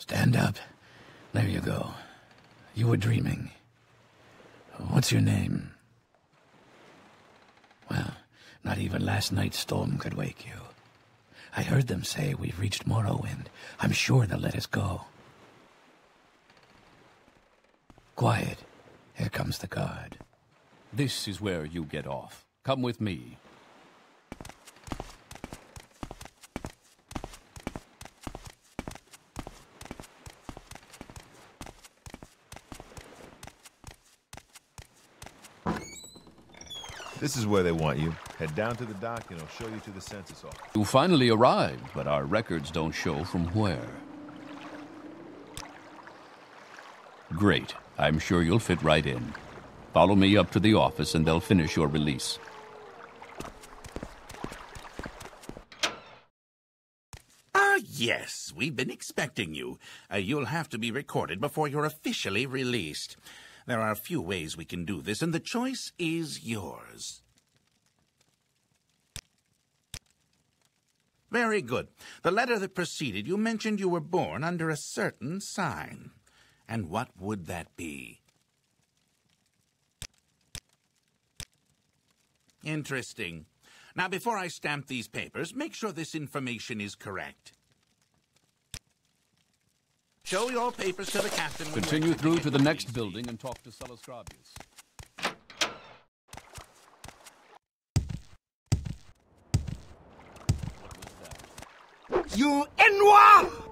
Stand up. There you go. You were dreaming. What's your name? Well, not even last night's storm could wake you. I heard them say we've reached Morrowind. I'm sure they'll let us go. Quiet. Here comes the guard. This is where you get off. Come with me. This is where they want you. Head down to the dock and I'll show you to the census office. You finally arrived, but our records don't show from where. Great. I'm sure you'll fit right in. Follow me up to the office and they'll finish your release. Yes, we've been expecting you. You'll have to be recorded before you're officially released. There are a few ways we can do this, and the choice is yours. Very good. The letter that preceded you mentioned you were born under a certain sign. And what would that be? Interesting. Now, before I stamp these papers, make sure this information is correct. Show your papers to the captain. Continue through to the next building and talk to Salas Krabius. What was that? You N'wah!